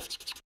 Microsoft.